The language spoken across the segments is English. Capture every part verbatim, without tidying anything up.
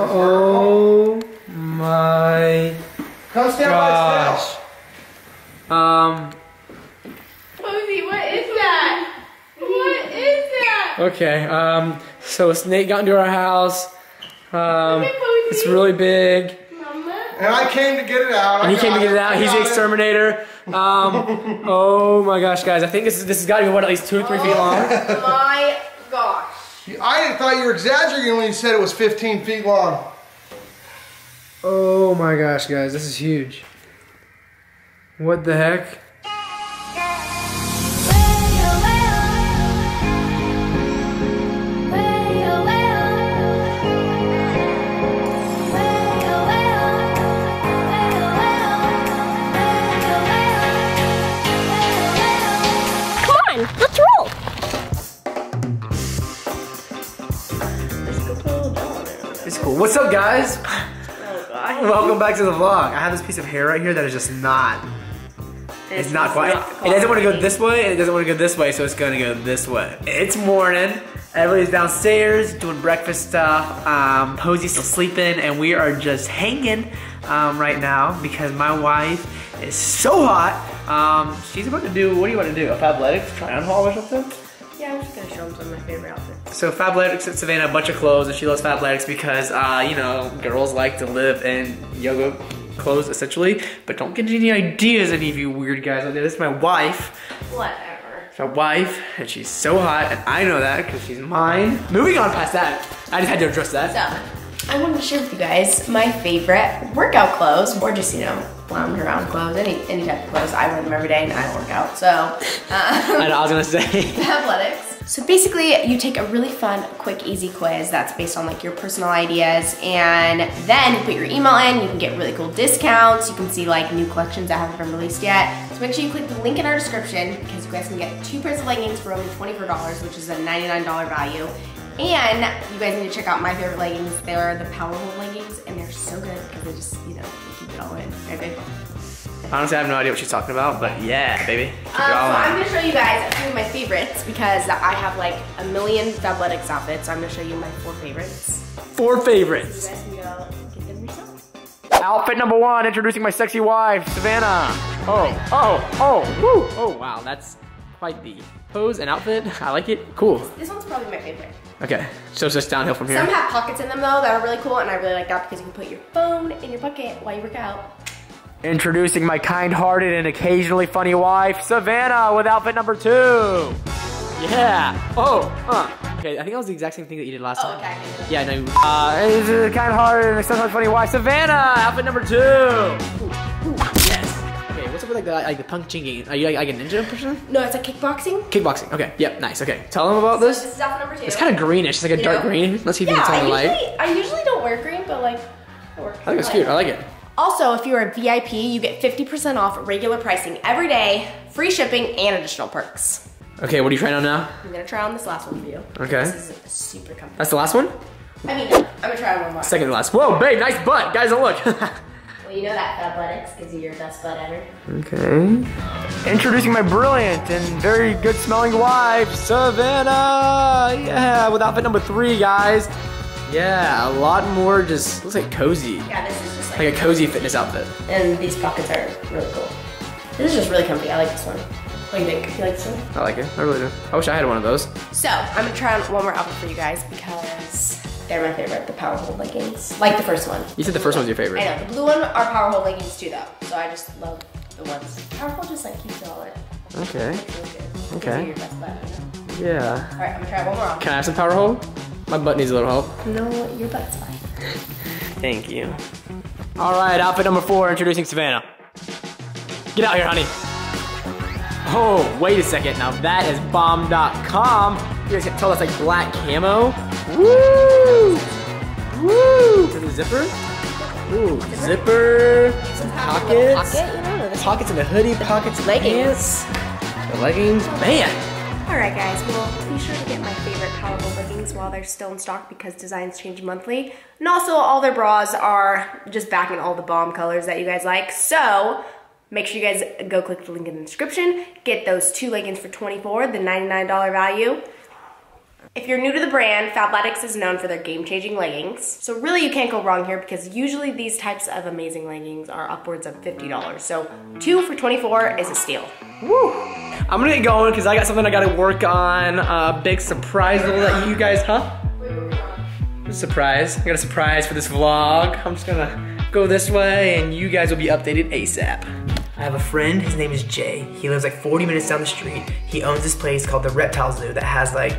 Oh my Come stand gosh. By um. Posey, what is that? What is that? Okay, um, so a snake got into our house. Um, it's really big. And I came to get it out. And he came to get it out. He's the exterminator. Um, oh my gosh, guys! I think this is this has got to be what at least two or three oh feet long. My gosh! I thought you were exaggerating when you said it was fifteen feet long. Oh my gosh, guys! This is huge. What the heck? Let's roll. It's cool. What's up, guys? Oh, God. Welcome back to the vlog. I have this piece of hair right here that is just not. This it's not quite. Not it doesn't want to go this way, and it doesn't want to go this way, so it's going to go this way. It's morning. Everybody's downstairs doing breakfast stuff. Um, Posey's still sleeping, and we are just hanging um, right now because my wife. It's so hot. Um, she's about to do, what do you want to do? A Fabletics try-on haul or something? Yeah, I'm just going to show them some of my favorite outfits. So Fabletics at Savannah, a bunch of clothes, and she loves Fabletics because, uh, you know, girls like to live in yoga clothes, essentially. But don't get any ideas, any of you weird guys out there. This is my wife. Whatever. It's my wife, and she's so hot, and I know that because she's mine. Moving on past that, I just had to address that. So, I wanted to share with you guys my favorite workout clothes, or just, you know, lounge around clothes, any any type of clothes. I wear them every day and I work out, so. Um, I know, I was gonna say. Fabletics. So basically, you take a really fun, quick, easy quiz that's based on like your personal ideas, and then you put your email in, you can get really cool discounts, you can see like new collections that haven't been released yet. So make sure you click the link in our description, because you guys can get two pairs of leggings for only twenty-four dollars, which is a ninety-nine dollar value. And you guys need to check out my favorite leggings. They are the Powerhold leggings, and they're so good because they just, you know, they keep it all in, right, babe? Honestly, I have no idea what she's talking about, but yeah, baby. Keep um, it all so in. I'm gonna show you guys a few of my favorites because I have like a million Fabletics outfits. So I'm gonna show you my four favorites. Four favorites. So you guys can go get them yourself. Outfit number one. Introducing my sexy wife, Savannah. Oh, oh, oh, woo! Oh, wow, that's quite the pose and outfit. I like it. Cool. This one's probably my favorite. Okay, so it's just downhill from here. Some have pockets in them though that are really cool, and I really like that because you can put your phone in your pocket while you work out. Introducing my kind-hearted and occasionally funny wife, Savannah, with outfit number two. Yeah. Oh. Uh. Okay, I think that was the exact same thing that you did last oh, time. Oh, okay. Yeah, no. Uh, this is kind-hearted and sometimes funny wife, Savannah, outfit number two. Ooh, ooh. Yes. What's up with like the, like the punching? Are you like, like a ninja person? No, it's like kickboxing. Kickboxing. Okay. Yep. Nice. Okay. Tell them about so this. This is outfit number two. It's kind of greenish. It's like a you dark know? green. Let's see if yeah, you can tell the light. I usually don't wear green, but like I work. I think it's cute. I like it. Also, if you're a V I P, you get fifty percent off regular pricing every day, free shipping, and additional perks. Okay. What are you trying on now? I'm gonna try on this last one for you. Okay. This is super comfy. That's the last one. I mean, I'm gonna try on one more. Second to last. Whoa, babe, nice butt, guys. Look. Well, you know that Fabletics gives you your best butt ever. Okay. Introducing my brilliant and very good smelling wife, Savannah. Yeah, with outfit number three, guys. Yeah, a lot more just looks like cozy. Yeah, this is just like, like a cozy fitness outfit. And these pockets are really cool. This is just really comfy. I like this one. What do you think? You like this one? I like it. I really do. I wish I had one of those. So I'm gonna try on one more outfit for you guys because they're my favorite, the Powerhold leggings. Like the first one. You said the first one's your favorite. I know, the blue one are Powerhold leggings too though. So I just love the ones. Powerhold just like keeps it all in. Okay. Really okay. Your best butt, you know? Yeah. All right, I'm gonna try one more off. Can I have some Powerhold? My butt needs a little help. No, your butt's fine. Thank you. All right, outfit number four, introducing Savannah. Get out here, honey. Oh, wait a second. Now that is bomb dot com. You guys can tell that's like black camo. Woo! Woo! Is it a zipper? Ooh, zipper. Some pockets. Pocket, you know, pockets in the hoodie, pockets in the leggings. The leggings, man. All right, guys. Well, be sure to get my favorite Powerhold leggings while they're still in stock because designs change monthly. And also, all their bras are just back in all the bomb colors that you guys like. So make sure you guys go click the link in the description. Get those two leggings for twenty-four dollars, the ninety-nine dollar value. If you're new to the brand, Fabletics is known for their game-changing leggings. So really you can't go wrong here because usually these types of amazing leggings are upwards of fifty dollars. So two for twenty-four is a steal. Woo! I'm gonna get going because I got something I gotta work on. A uh, big surprise that you guys, huh? Surprise. I got a surprise for this vlog. I'm just gonna go this way and you guys will be updated ASAP. I have a friend, his name is Jay. He lives like forty minutes down the street. He owns this place called the Reptile Zoo that has like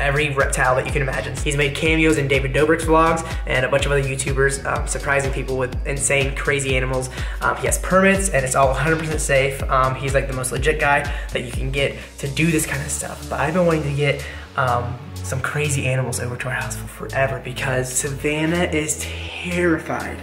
every reptile that you can imagine. He's made cameos in David Dobrik's vlogs and a bunch of other YouTubers um, surprising people with insane, crazy animals. Um, he has permits and it's all one hundred percent safe. Um, he's like the most legit guy that you can get to do this kind of stuff. But I've been wanting to get um, some crazy animals over to our house for forever because Savannah is terrified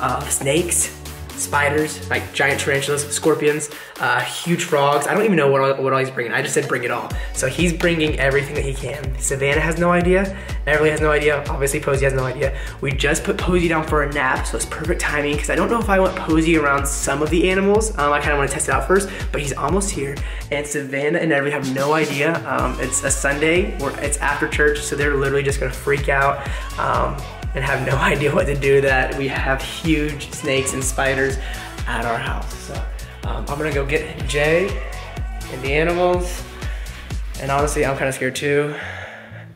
of snakes, spiders, like giant tarantulas, scorpions, uh, huge frogs. I don't even know what all, what all he's bringing. I just said bring it all. So he's bringing everything that he can. Savannah has no idea. Everleigh has no idea. Obviously Posey has no idea. We just put Posey down for a nap, so it's perfect timing because I don't know if I want Posey around some of the animals. Um, I kind of want to test it out first, but he's almost here. And Savannah and Everleigh have no idea. Um, it's a Sunday. We're, it's after church, so they're literally just going to freak out. Um, and have no idea what to do that we have huge snakes and spiders at our house. So um, I'm gonna go get Jay and the animals. And honestly, I'm kind of scared too,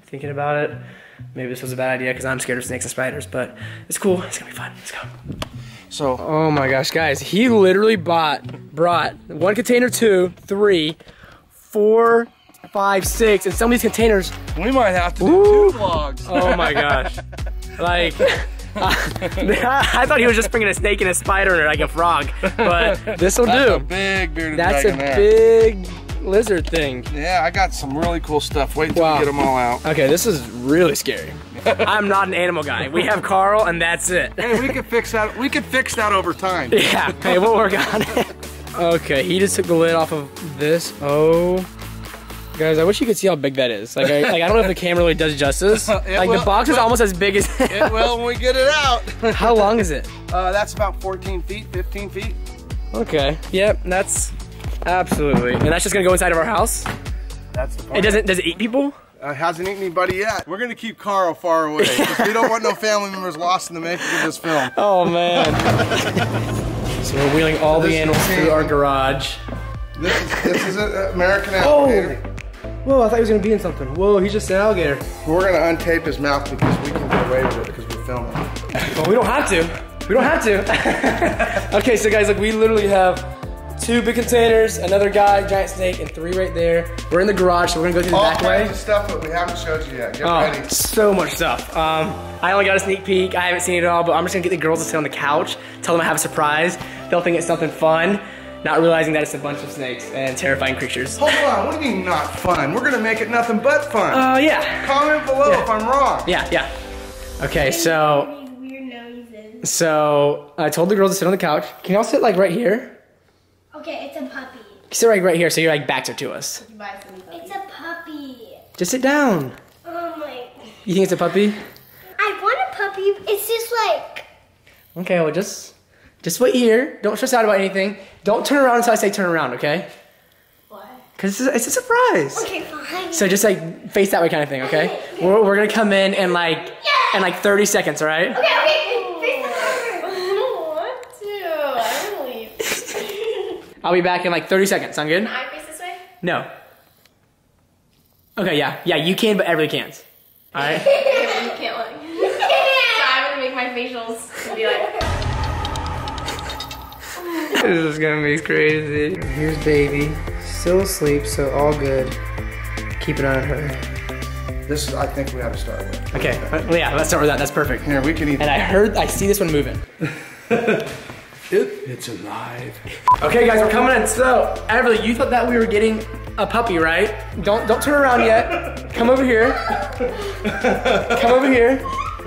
thinking about it. Maybe this was a bad idea because I'm scared of snakes and spiders, but it's cool, it's gonna be fun, let's go. So, oh my gosh, guys, he literally bought, brought one container, two, three, four, five, six, and some of these containers. We might have to do Ooh. two vlogs. Oh my gosh. Like, uh, I thought he was just bringing a snake and a spider or like a frog, but this'll do. That's a big bearded dragon. That's a big lizard thing. Yeah, I got some really cool stuff. Wait until wow. we get them all out. Okay, this is really scary. I'm not an animal guy. We have Carl and that's it. Hey, we could fix that, we could fix that over time. Yeah, hey, we'll work on it. Okay, he just took the lid off of this. Oh. Guys, I wish you could see how big that is. Like, I, like, I don't know if the camera really does justice. Like, will, the box is almost as big as it will when we get it out. How long is it? Uh, that's about fourteen feet, fifteen feet. Okay. Yep, that's absolutely. And that's just gonna go inside of our house? That's the part. It doesn't, does it eat people? Uh, hasn't eaten anybody yet. We're gonna keep Carl far away. We don't want no family members lost in the making of this film. Oh, man. So we're wheeling all this the animals through our garage. This is, this is an American alligator. Oh. Whoa, I thought he was gonna be in something. Whoa, he's just an alligator. We're gonna untape his mouth because we can get away with it because we're filming. Well, we don't have to. We don't have to. Okay, so guys, like we literally have two big containers, another guy, giant snake, and three right there. We're in the garage, so we're gonna go through the All back way. All kinds of stuff that we haven't showed you yet. Get oh, ready. So much stuff. Um, I only got a sneak peek. I haven't seen it all, but I'm just gonna get the girls to sit on the couch, tell them I have a surprise. They'll think it's something fun. Not realizing that it's a bunch of snakes and terrifying creatures. Hold on, what do you mean not fun? We're gonna make it nothing but fun. Oh, uh, yeah. Comment below yeah. if I'm wrong. Yeah, yeah. Okay, so. So, I told the girls to sit on the couch. Can y'all sit like right here? Okay, it's a puppy. Sit like right here so your like backs are to us. It's a puppy. Just sit down. Oh my. You think it's a puppy? I want a puppy. It's just like. Okay, well just. Just wait here. Don't stress out about anything. Don't turn around until I say turn around, okay? Why? Because it's, it's a surprise. Okay, fine. So just like face that way kind of thing, okay? Okay. We're, we're gonna come in and like yeah. in like thirty seconds, all right? Okay, okay, face the camera. I don't want to. I don't leave. I'll be back in like thirty seconds. Sound good? Can I face this way? No. Okay, yeah, yeah, you can, but everybody can't. All right. Okay, you can't look. So I'm gonna make my facials and be like. This is gonna be crazy. Here's baby, still asleep, so all good. Keep an eye on her. This is, I think we have to start with. Okay, okay. Yeah, let's start with that, that's perfect. Here, we can eat. And I heard, I see this one moving. it, it's alive. Okay guys, we're coming in. So, Everleigh, you thought that we were getting a puppy, right? Don't, don't turn around yet. Come over here. Come over here.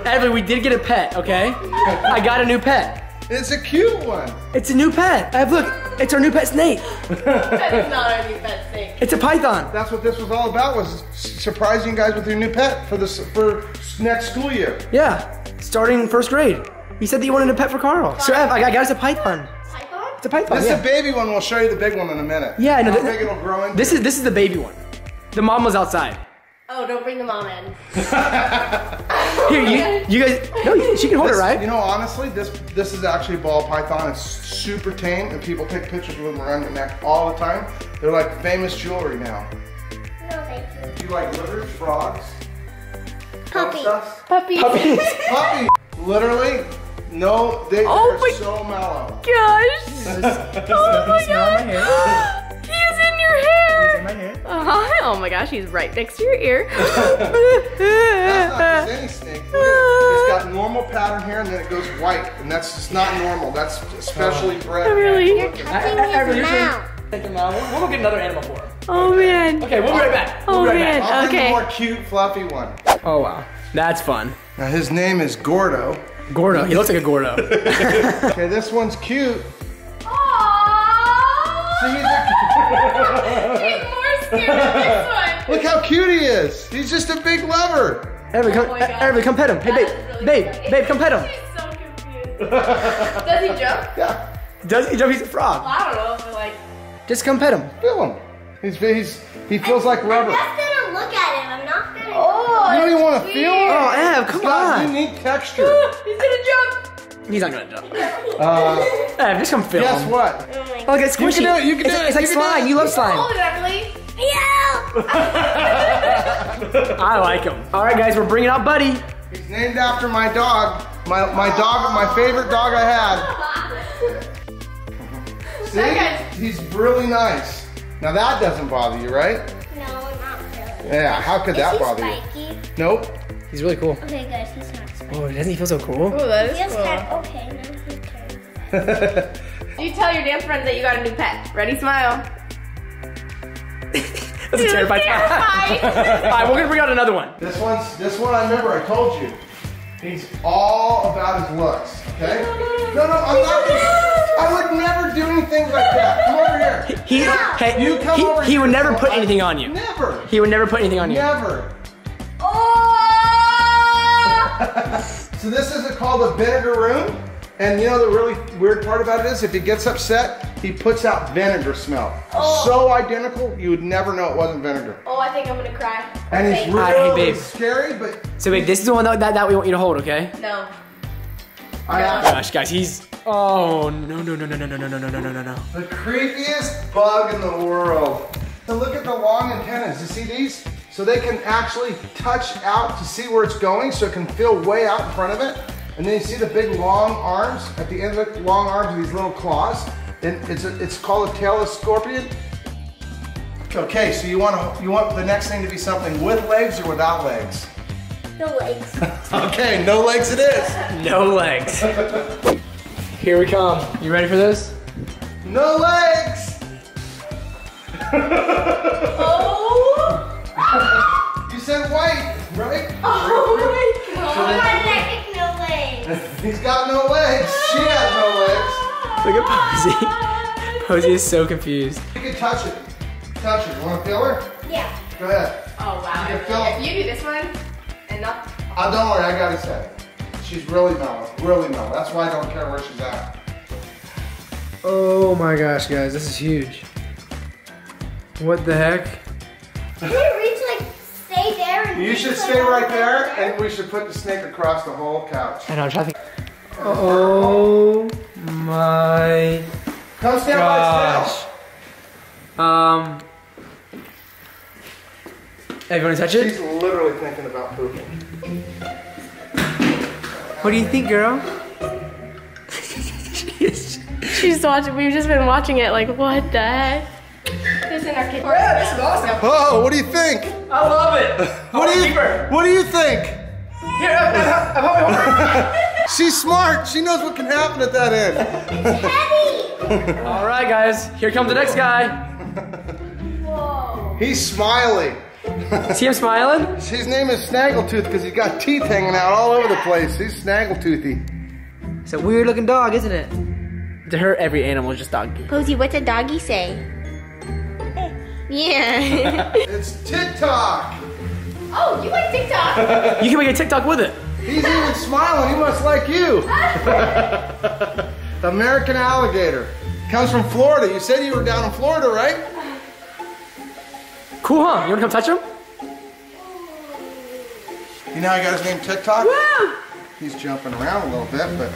Everleigh, we did get a pet, okay? I got a new pet. It's a cute one. It's a new pet. Ev, look, it's our new pet snake. That is not our new pet snake. It's a python. That's what this was all about, was surprising you guys with your new pet for this, for next school year. Yeah, starting first grade. You said that you wanted a pet for Carl. Fine. So Ev, I got us a python. Python? It's a python, This yeah. is a baby one. We'll show you the big one in a minute. Yeah, I know. How big it'll grow into. This is, this is the baby one. The mom was outside. Oh, don't bring the mom in. Here, you, you guys, no, she can hold this, it, right? You know, honestly, this this is actually ball python. It's super tame, and people take pictures of them around your neck all the time. They're like famous jewelry now. No, thank you. Do you like lizards, frogs? Puppies. Puppies. Puppies. Puppies. Literally, no, they oh are so mellow. Gosh. Oh my gosh. My hair. Oh, oh my gosh, he's right next to your ear. That's not any snake. It's got normal pattern here and then it goes white, and that's just not normal. That's especially bred. Oh, really? You're touching his mouth. Take him out. We'll, we'll get another animal for him. Oh okay. man. Okay, we'll be right back. We'll oh right man. Back. I'll okay. I'll bring a more cute, fluffy one. Oh wow, that's fun. Now his name is Gordo. Gordo. He looks like a Gordo. Okay, this one's cute. He's more scared than this one. Look how cute he is. He's just a big lover. Everleigh, come, oh come pet him. Hey, babe, really babe, funny. babe, come pet him. He's so confused. Does he jump? Yeah. Does he jump? He's a frog. Well, I don't know if we're like... Just come pet him. Feel him. He's, he's, he feels I, like rubber. I'm just going to look at him. I'm not going to... Oh, you don't even want to feel him? Oh, Ev, come on. He's got unique texture. He's going to jump. He's not gonna jump. Uh, hey, just come film. Guess what? Oh, oh get squishy. You can do it. You can it's, do it. It's like you slime. It. You love slime. Hold it, Everleigh. Yeah. I like him. All right, guys, we're bringing out Buddy. He's named after my dog. My my dog. My favorite dog I had. See, okay. He's really nice. Now that doesn't bother you, right? No, not really. Yeah. How could Is that he bother spiky? you? Nope. He's really cool. Okay, guys, he's not spiky. Oh, doesn't he feel so cool? Oh, that is he cool. Kind of, okay, now he's turned. You tell your damn friend that you got a new pet. Ready, smile. That's a terrified smile. All right, we're gonna bring out another one. This one's, this one I remember I told you. He's all about his looks, okay? No, no, I'm not gonna, I would never do anything like that. Come over here. He, he, yeah. hey, you come he, over he here. would never put anything on you. Never. He would never put anything on you. Never. So this is called a vinegaroon, and you know the really weird part about it is if he gets upset, he puts out vinegar smell. Oh. So identical, you would never know it wasn't vinegar. Oh, I think I'm gonna cry. And okay. he's really right, hey, babe. scary, but so babe, this is the one that, that that we want you to hold, okay? No. I no. Gosh, guys, he's oh no no no no no no no no no no no. The creepiest bug in the world. And look at the long antennas. You see these? So they can actually touch out to see where it's going, so it can feel way out in front of it. And then you see the big long arms, at the end of the long arms with these little claws. And it's, a, it's called a tailless scorpion. Okay, so you want, you want the next thing to be something with legs or without legs? No legs. Okay, no legs it is. No legs. Here we come. You ready for this? No legs! Oh! You said white, right? Oh my god. So my neck no legs. He's got no legs. She has no legs. Look at Posey. Posey is so confused. You can touch it. Touch it. You want to feel her? Yeah. Go ahead. Oh wow. You, can feel if you do this one and not. Oh, don't worry. I got it set. She's really mellow. Really mellow. That's why I don't care where she's at. Oh my gosh, guys. This is huge. What the heck? You should stay right there, and we should put the snake across the whole couch. I know, I'm trying to think. Oh my Come stand gosh. By um, everyone touch it? She's literally thinking about pooping. What do you think, girl? she's, she's watching, we've just been watching it like, what the heck? This is in our kitchen. Yeah, this is awesome. Oh, what do you think? I love it. What do you? What do you think? Here, I'm over. She's smart. She knows what can happen at that end. It's heavy. All right, guys. Here comes the next guy. Whoa. He's smiling. See him smiling? His name is Snaggletooth because he's got teeth hanging out all over the place. He's snaggletooth-y. It's a weird-looking dog, isn't it? To her, every animal is just doggy. Posey, what's a doggy say? Yeah. It's TikTok. Oh, you like TikTok? You can make a TikTok with it. He's even smiling. He must like you. The American alligator comes from Florida. You said you were down in Florida, right? Cool, huh? You want to come touch him? You know how I got his name TikTok? Wow. He's jumping around a little bit, but...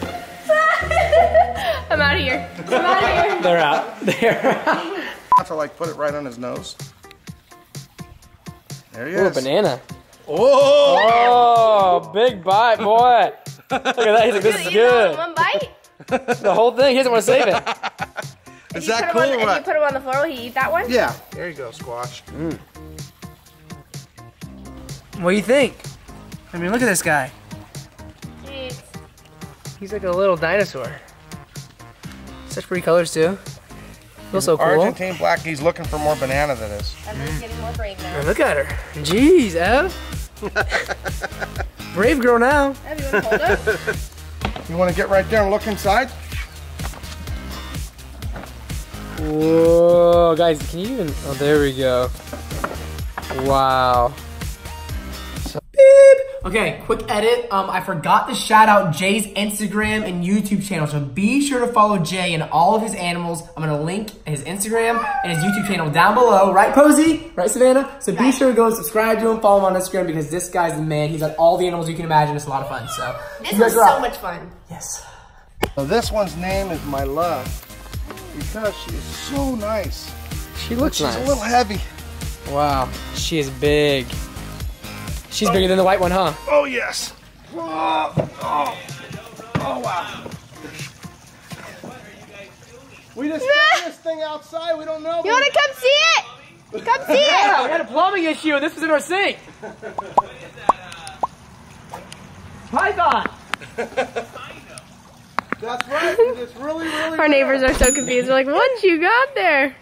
I'm out of here. I'm out of here. They're out. They're out. I have to like put it right on his nose. There he Ooh, is. Ooh, banana. Oh! Oh, big bite, boy. Look at that. He's like, this you, is you good. One bite? The whole thing. He doesn't want to save it. Is if that cool on, or what? If you put him on the floor, will he eat that one? Yeah. There you go, Squash. Mm. What do you think? I mean, look at this guy. Jeez. He's like a little dinosaur. Such pretty colors, too. Feels so cool. Argentine Blackie's looking for more banana than this. I'm just getting more brave now. Look at her. Jeez, Ev. Brave girl now. Ev, you want to hold her? You want to get right there and look inside? Whoa, guys, can you even? Oh, there we go. Wow. Okay, quick edit. Um, I forgot to shout out Jay's Instagram and YouTube channel, so be sure to follow Jay and all of his animals. I'm gonna link his Instagram and his YouTube channel down below. Right, Posey? Right, Savannah? So be sure to go and subscribe to him, follow him on Instagram, because this guy's the man. He's got all the animals you can imagine. It's a lot of fun, so. This was so much fun. Yes. So this one's name is My Love, because she is so nice. She looks nice. She's a little heavy. Wow, she is big. She's oh. bigger than the white one, huh? Oh, yes. Oh, oh, oh wow. We just got this thing outside. We don't know. You want to come see it? Come see it. Yeah, we had a plumbing issue, and this was in our sink. Python. That's right. It's really, really Our bad. Neighbors are so confused. They're like, what you got there?